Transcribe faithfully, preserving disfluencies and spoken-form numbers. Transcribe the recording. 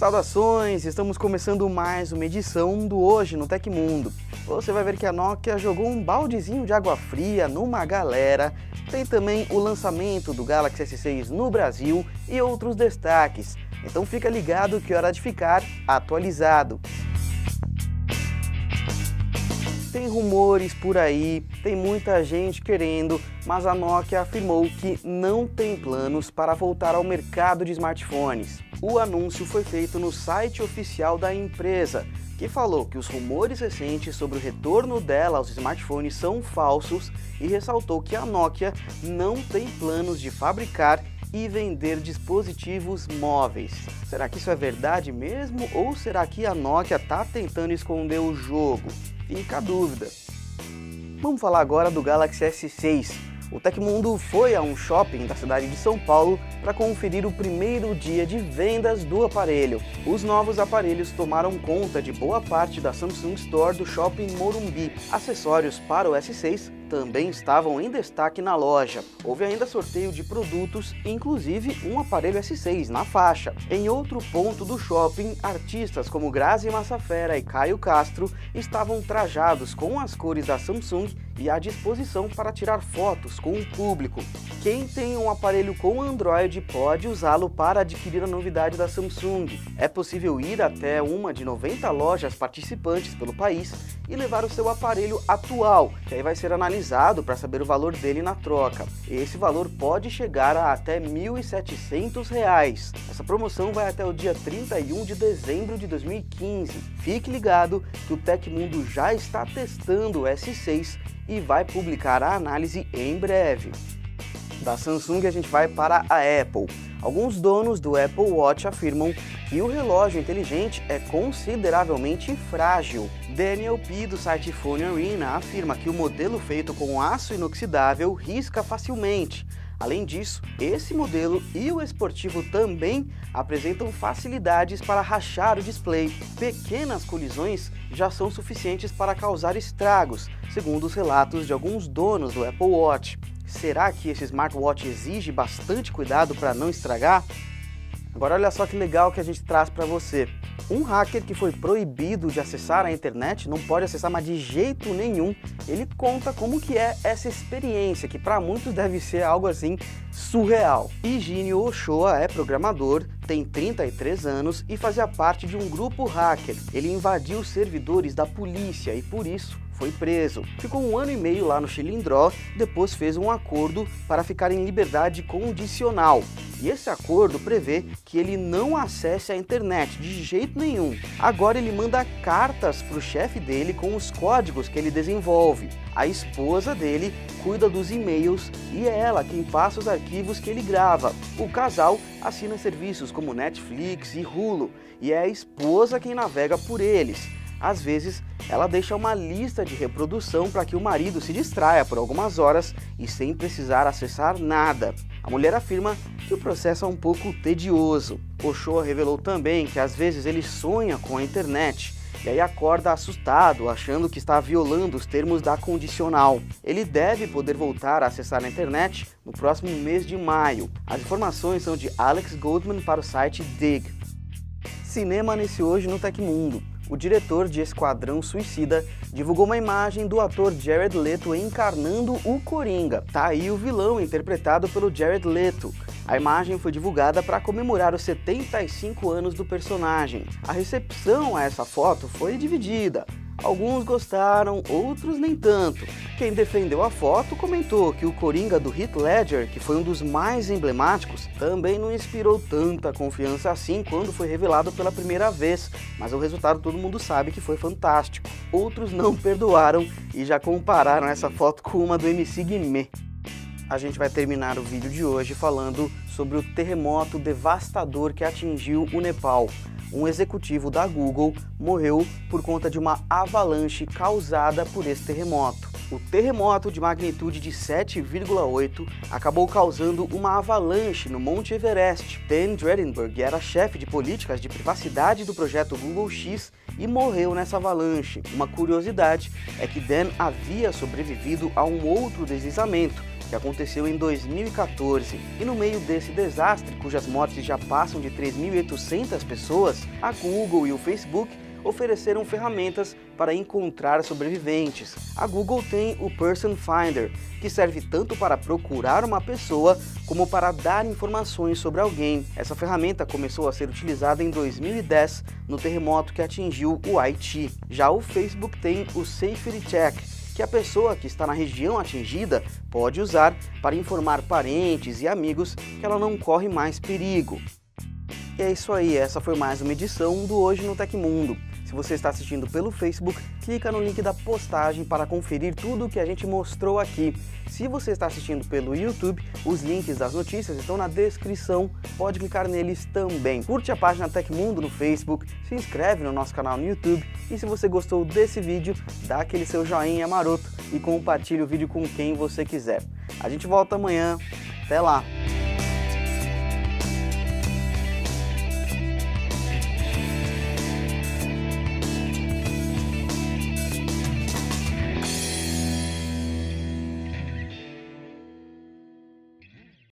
Saudações! Estamos começando mais uma edição do Hoje no Tecmundo. Você vai ver que a Nokia jogou um baldezinho de água fria numa galera. Tem também o lançamento do Galaxy S seis no Brasil e outros destaques. Então fica ligado que é hora de ficar atualizado. Tem rumores por aí, tem muita gente querendo, mas a Nokia afirmou que não tem planos para voltar ao mercado de smartphones. O anúncio foi feito no site oficial da empresa, que falou que os rumores recentes sobre o retorno dela aos smartphones são falsos e ressaltou que a Nokia não tem planos de fabricar e vender dispositivos móveis. Será que isso é verdade mesmo ou será que a Nokia está tentando esconder o jogo? Fica a dúvida. Vamos falar agora do Galaxy S seis. O Tecmundo foi a um shopping da cidade de São Paulo para conferir o primeiro dia de vendas do aparelho. Os novos aparelhos tomaram conta de boa parte da Samsung Store do Shopping Morumbi. Acessórios para o S seis também estavam em destaque na loja. Houve ainda sorteio de produtos, inclusive um aparelho S seis na faixa. Em outro ponto do shopping, artistas como Grazi Massafera e Caio Castro estavam trajados com as cores da Samsung e à disposição para tirar fotos com o público. Quem tem um aparelho com Android pode usá-lo para adquirir a novidade da Samsung. É possível ir até uma de noventa lojas participantes pelo país e levar o seu aparelho atual, que aí vai ser analisado para saber o valor dele na troca. Esse valor pode chegar a até mil e setecentos reais. Essa promoção vai até o dia trinta e um de dezembro de dois mil e quinze. Fique ligado que o Tecmundo já está testando o S seis e vai publicar a análise em breve. Da Samsung a gente vai para a Apple. Alguns donos do Apple Watch afirmam que o relógio inteligente é consideravelmente frágil. Daniel P. do site Phone Arena afirma que o modelo feito com aço inoxidável risca facilmente. Além disso, esse modelo e o esportivo também apresentam facilidades para rachar o display. Pequenas colisões já são suficientes para causar estragos, segundo os relatos de alguns donos do Apple Watch. Será que esse smartwatch exige bastante cuidado para não estragar? Agora olha só que legal que a gente traz para você. Um hacker que foi proibido de acessar a internet, não pode acessar mais de jeito nenhum, ele conta como que é essa experiência, que para muitos deve ser algo assim surreal. Higinio Ochoa é programador, tem trinta e três anos e fazia parte de um grupo hacker. Ele invadiu servidores da polícia e por isso foi preso. Ficou um ano e meio lá no Chilindró, depois fez um acordo para ficar em liberdade condicional. E esse acordo prevê que ele não acesse a internet de jeito nenhum. Agora ele manda cartas para o chefe dele com os códigos que ele desenvolve. A esposa dele cuida dos e-mails e é ela quem passa os arquivos que ele grava. O casal assina serviços como Netflix e Hulu e é a esposa quem navega por eles. Às vezes, ela deixa uma lista de reprodução para que o marido se distraia por algumas horas e sem precisar acessar nada. A mulher afirma que o processo é um pouco tedioso. Ochoa revelou também que às vezes ele sonha com a internet e aí acorda assustado, achando que está violando os termos da condicional. Ele deve poder voltar a acessar a internet no próximo mês de maio. As informações são de Alex Goldman para o site Dig. Cinema nesse Hoje no Tecmundo. O diretor de Esquadrão Suicida divulgou uma imagem do ator Jared Leto encarnando o Coringa. Tá aí o vilão interpretado pelo Jared Leto. A imagem foi divulgada para comemorar os setenta e cinco anos do personagem. A recepção a essa foto foi dividida. Alguns gostaram, outros nem tanto. Quem defendeu a foto comentou que o Coringa do Heath Ledger, que foi um dos mais emblemáticos, também não inspirou tanta confiança assim quando foi revelado pela primeira vez, mas o resultado todo mundo sabe que foi fantástico. Outros não perdoaram e já compararam essa foto com uma do M C Guimê. A gente vai terminar o vídeo de hoje falando sobre o terremoto devastador que atingiu o Nepal. Um executivo da Google morreu por conta de uma avalanche causada por esse terremoto. O terremoto de magnitude de sete vírgula oito acabou causando uma avalanche no Monte Everest. Dan Dredenberg era chefe de políticas de privacidade do projeto Google X e morreu nessa avalanche. Uma curiosidade é que Dan havia sobrevivido a um outro deslizamento que aconteceu em dois mil e quatorze. E no meio desse desastre, cujas mortes já passam de três mil e oitocentas pessoas, a Google e o Facebook ofereceram ferramentas para encontrar sobreviventes. A Google tem o Person Finder, que serve tanto para procurar uma pessoa como para dar informações sobre alguém. Essa ferramenta começou a ser utilizada em dois mil e dez no terremoto que atingiu o Haiti. Já o Facebook tem o Safety Check, que a pessoa que está na região atingida pode usar para informar parentes e amigos que ela não corre mais perigo. E é isso aí, essa foi mais uma edição do Hoje no Tecmundo. Se você está assistindo pelo Facebook, clica no link da postagem para conferir tudo o que a gente mostrou aqui. Se você está assistindo pelo YouTube, os links das notícias estão na descrição, pode clicar neles também. Curte a página Tecmundo no Facebook, se inscreve no nosso canal no YouTube e se você gostou desse vídeo, dá aquele seu joinha maroto e compartilha o vídeo com quem você quiser. A gente volta amanhã, até lá!